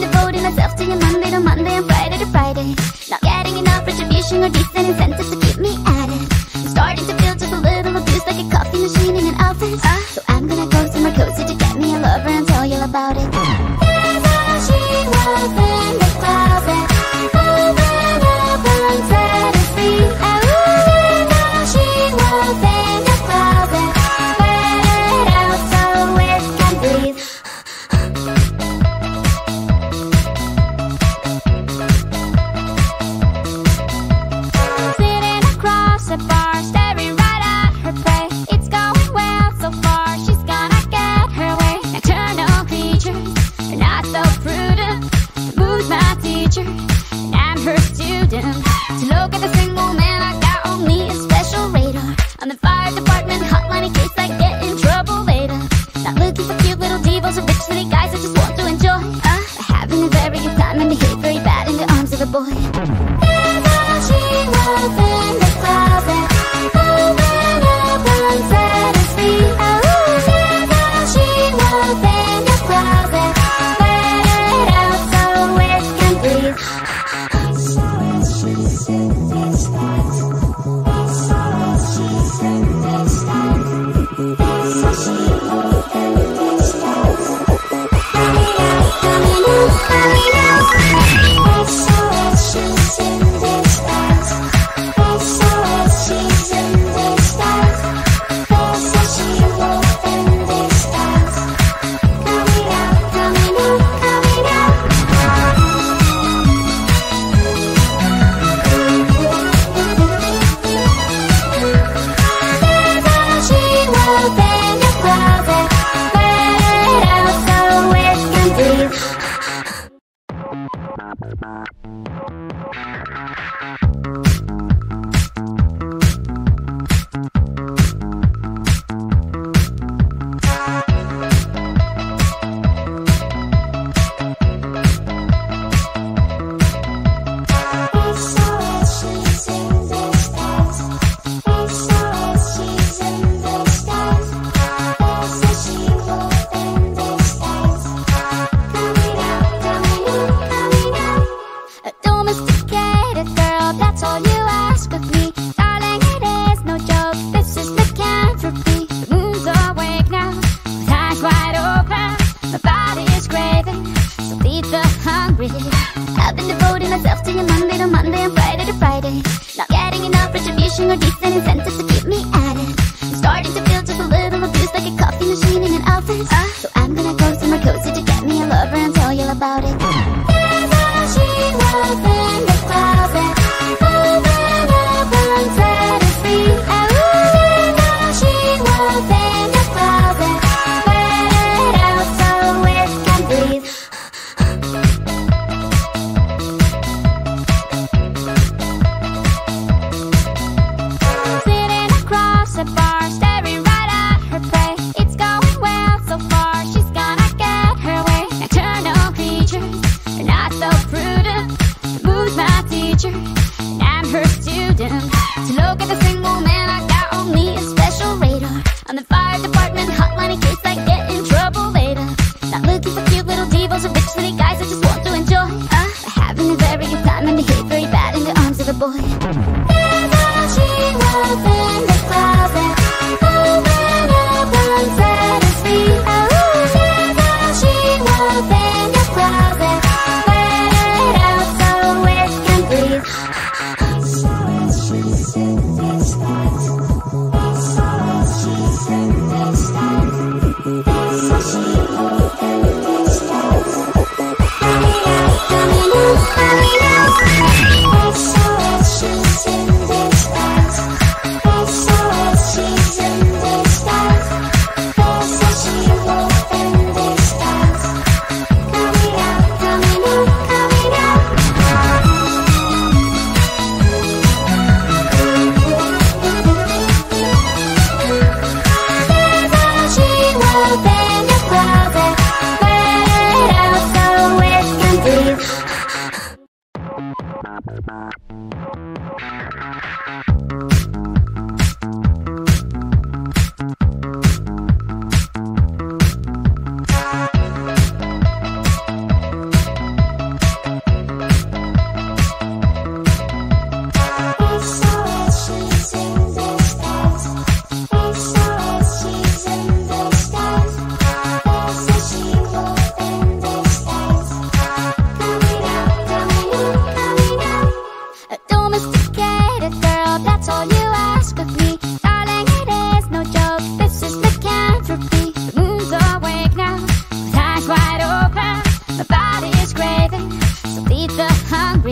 devoting myself to you Monday to Monday and Friday to Friday. Not getting enough retribution or decent incentive to keep me at it. I'm starting to feel just a little abused, like a coffee machine in an office. So I'm gonna go somewhere cozy to get me a lover and tell you all about it. There's how she was in the closet, moving up on the street. There's how she was in the closet, wear it out so it can breathe. I've been devoting myself to you Monday to Monday and Friday to Friday. Not getting enough retribution or decent incentive to keep me at it. I'm starting to feel just a little abused, like a coffee machine in an office. So I'm gonna go somewhere cozy to get me a lover and tell you all about it. There's how she was in the closet, moving up on the street. There's how she was in the closet, wear it out so it can breathe. That's how she was in the closet.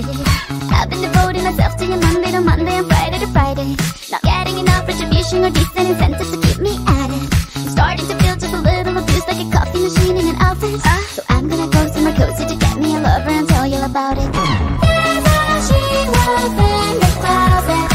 hungry. I've been devoting myself to you Monday to Monday and Friday to Friday. Not getting enough retribution or decent incentive to keep me at it. I'm starting to feel just a little abused, like a coffee machine in an office. So I'm gonna go somewhere cozy to get me a lover and tell you all about it. There's a she wolf in the closet.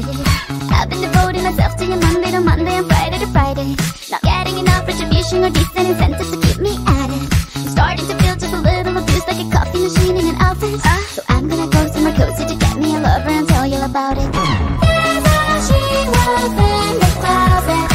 I've been devoting myself to you Monday to Monday and Friday to Friday. Not getting enough retribution or decent incentive to keep me at it. Starting to feel just a little abused, like a coffee machine in an office. So I'm gonna go somewhere cozy to get me a lover and tell you about it. There's a she was in the closet.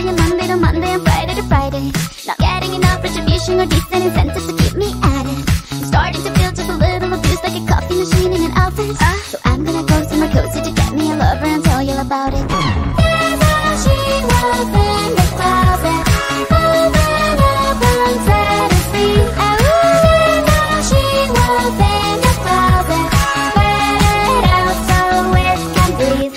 Tuesday to Monday to Monday and Friday to Friday. Not getting enough retribution or decent incentive to keep me at it. I'm starting to feel just a little abused, like a coffee machine in an office. So I'm gonna go somewhere cozy to get me a lover and tell you all about it. There's a machine up in the closet, open up and set to see. There's a machine up in the closet, burn it out so it can breathe.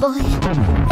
Boy.